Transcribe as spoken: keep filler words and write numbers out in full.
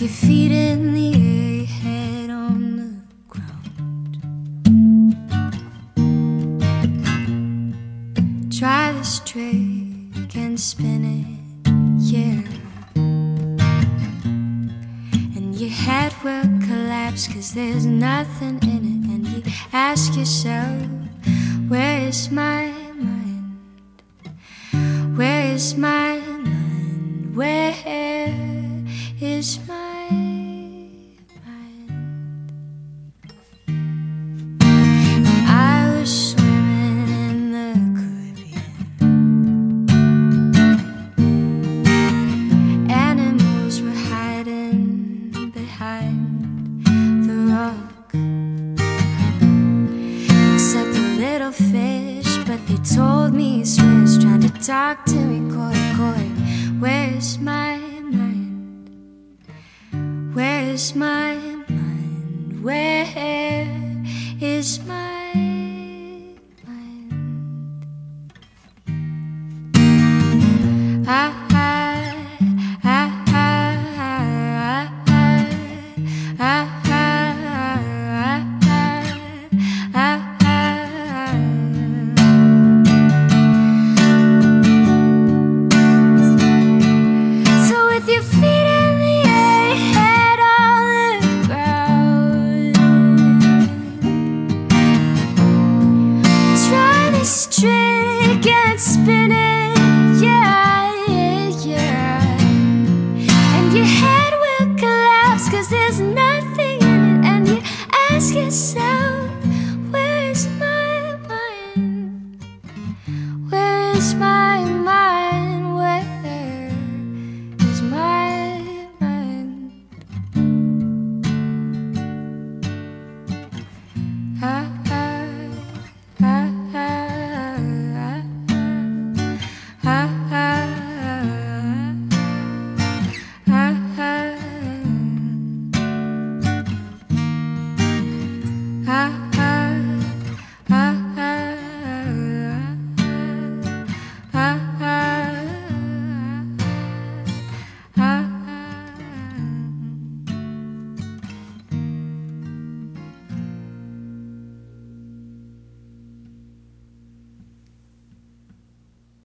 With your feet in the air, your head on the ground. Try this trick and spin it, yeah. And your head will collapse, cause there's nothing in it. And you ask yourself, where is my mind? Where is my mind? Where is my mind? Talk to me, Coy, Coy. Where is my mind? Where is my mind? Where is my mind? I